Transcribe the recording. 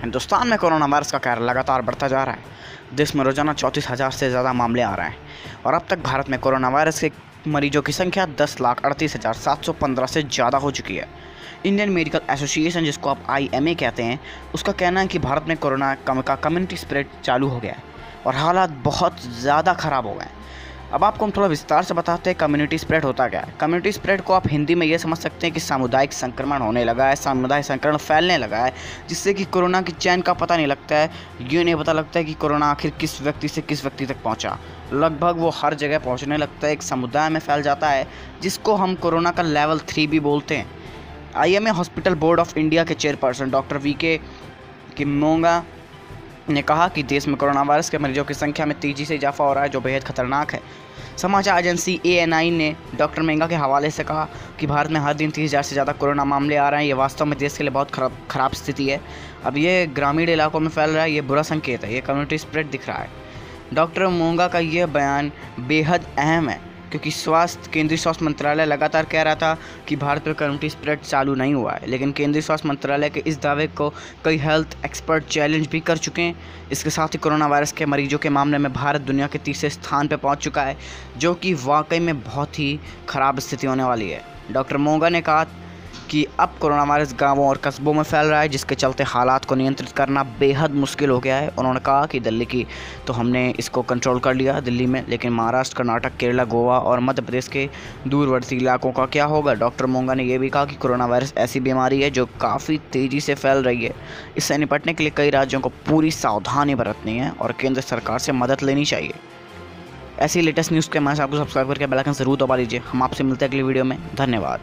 हिंदुस्तान में corona virus का कहर लगातार बढ़ता जा रहा है। देश में रोजाना 34,000 से ज़्यादा मामले आ रहे हैं और अब तक भारत में कोरोना वायरस के मरीजों की संख्या 10,38,715 से ज़्यादा हो चुकी है। इंडियन मेडिकल एसोसिएशन, जिसको आप IMA कहते हैं, उसका कहना है कि भारत में कोरोना का कम्युनिटी स्प्रेड चालू हो गया है और हालात बहुत ज़्यादा ख़राब हो गए हैं। अब आपको हम थोड़ा विस्तार से बताते हैं कम्युनिटी स्प्रेड होता क्या है। कम्युनिटी स्प्रेड को आप हिंदी में ये समझ सकते हैं कि सामुदायिक संक्रमण होने लगा है, सामुदायिक संक्रमण फैलने लगा है, जिससे कि कोरोना की चैन का पता नहीं लगता है। ये नहीं पता लगता है कि कोरोना आखिर किस व्यक्ति से किस व्यक्ति तक पहुंचा। लगभग वो हर जगह पहुँचने लगता है, एक समुदाय में फैल जाता है, जिसको हम कोरोना का लेवल 3 भी बोलते हैं। IMA hospital board of India के चेयरपर्सन डॉक्टर वीके केमोंगा ने कहा कि देश में कोरोना वायरस के मरीजों की संख्या में तेज़ी से इजाफा हो रहा है, जो बेहद खतरनाक है। समाचार एजेंसी ANI ने डॉक्टर मेंगा के हवाले से कहा कि भारत में हर दिन 30,000 से ज़्यादा कोरोना मामले आ रहे हैं। ये वास्तव में देश के लिए बहुत खराब स्थिति है। अब ये ग्रामीण इलाकों में फैल रहा है, ये बुरा संकेत है, ये कम्युनिटी स्प्रेड दिख रहा है। डॉक्टर मोंगा का यह बयान बेहद अहम है क्योंकि केंद्रीय स्वास्थ्य मंत्रालय लगातार कह रहा था कि भारत में कम्युनिटी स्प्रेड चालू नहीं हुआ है, लेकिन केंद्रीय स्वास्थ्य मंत्रालय के इस दावे को कई हेल्थ एक्सपर्ट चैलेंज भी कर चुके हैं। इसके साथ ही कोरोना वायरस के मरीजों के मामले में भारत दुनिया के 3रे स्थान पर पहुंच चुका है, जो कि वाकई में बहुत ही ख़राब स्थिति होने वाली है। डॉक्टर मोंगा ने कहा कि अब कोरोना वायरस गाँवों और कस्बों में फैल रहा है, जिसके चलते हालात को नियंत्रित करना बेहद मुश्किल हो गया है। उन्होंने कहा कि दिल्ली की तो हमने इसको कंट्रोल कर लिया दिल्ली में, लेकिन महाराष्ट्र, कर्नाटक, केरला, गोवा और मध्य प्रदेश के दूरवर्ती इलाकों का क्या होगा। डॉक्टर मोंगा ने यह भी कहा कि कोरोना वायरस ऐसी बीमारी है जो काफ़ी तेज़ी से फैल रही है। इससे निपटने के लिए कई राज्यों को पूरी सावधानी बरतनी है और केंद्र सरकार से मदद लेनी चाहिए। ऐसी लेटेस्ट न्यूज़ के हमारे चैनल को सब्सक्राइब करके बेल आइकन जरूर दबा लीजिए। हम आपसे मिलते हैं अगली वीडियो में। धन्यवाद।